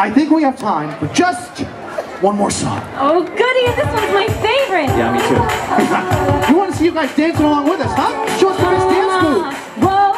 I think we have time for just one more song. Oh, goody, this one's my favorite. Yeah, me too. We want to see you guys dancing along with us, huh? Show us the best dance move. Whoa,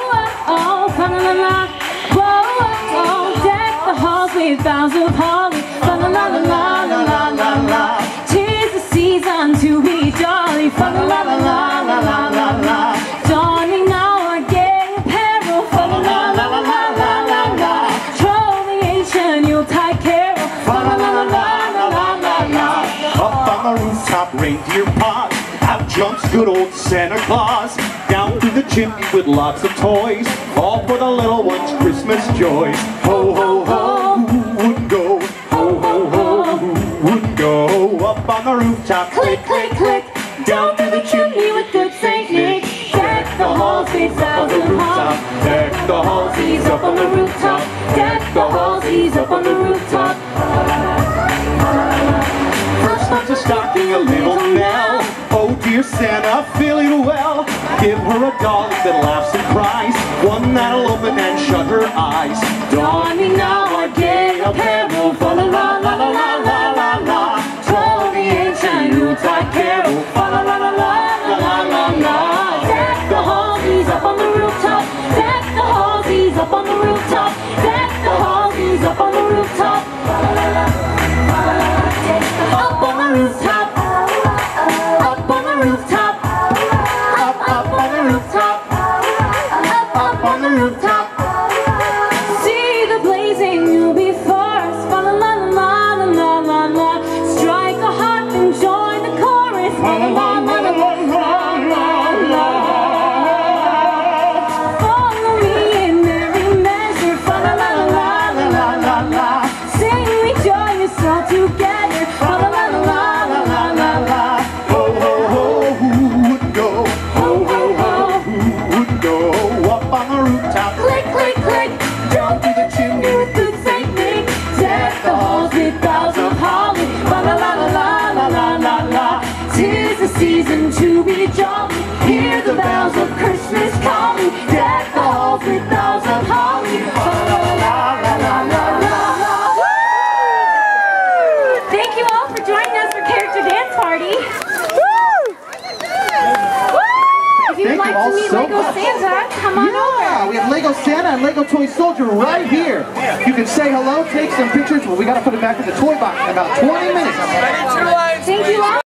deck the halls with boughs of holly. Fa la la la la la la la. 'Tis the season to be jolly. Fa la la la la la la la la. Donning our gay apparel. Fa la la la la la la la la. Troll the ancient Yuletide carol. Fa la la la la la la la. Up on the rooftop reindeer paws, out jumps good old Santa Claus. Down through the chimney with lots of toys, all for the little ones' Christmas joys. Ho, ho, ho, who wouldn't go? Ho, ho, ho, who wouldn't go? Up on the rooftop, click, click, click. Down through the chimney with good Saint Nick. Deck the halls, he's up on the rooftop. Deck the halls, he's up on the rooftop. Deck the halls, he's up on the rooftop. First one's a stocking, a little Nell. Oh dear Santa, feeling well. Give her a doll that laughs and cries, one that'll open and shut her eyes. Donning our gay apparel, fa la la la la la la la la. Toll the ancient Yuletide carol, fa la la la la la la la. Deck the halls up on the rooftop. Deck the halls up on the rooftop. Deck the halls up on the rooftop. Up on the rooftop. Season to be jolly, hear the bells of Christmas calling, deck the halls with boughs of holly. Thank you all for joining us for Character Dance Party. If you'd like to meet LEGO Santa, come on over. Yeah, we have LEGO Santa and LEGO Toy Soldier right here. You can say hello, take some pictures, but we got to put it back in the toy box in about 20 minutes. Thank you all.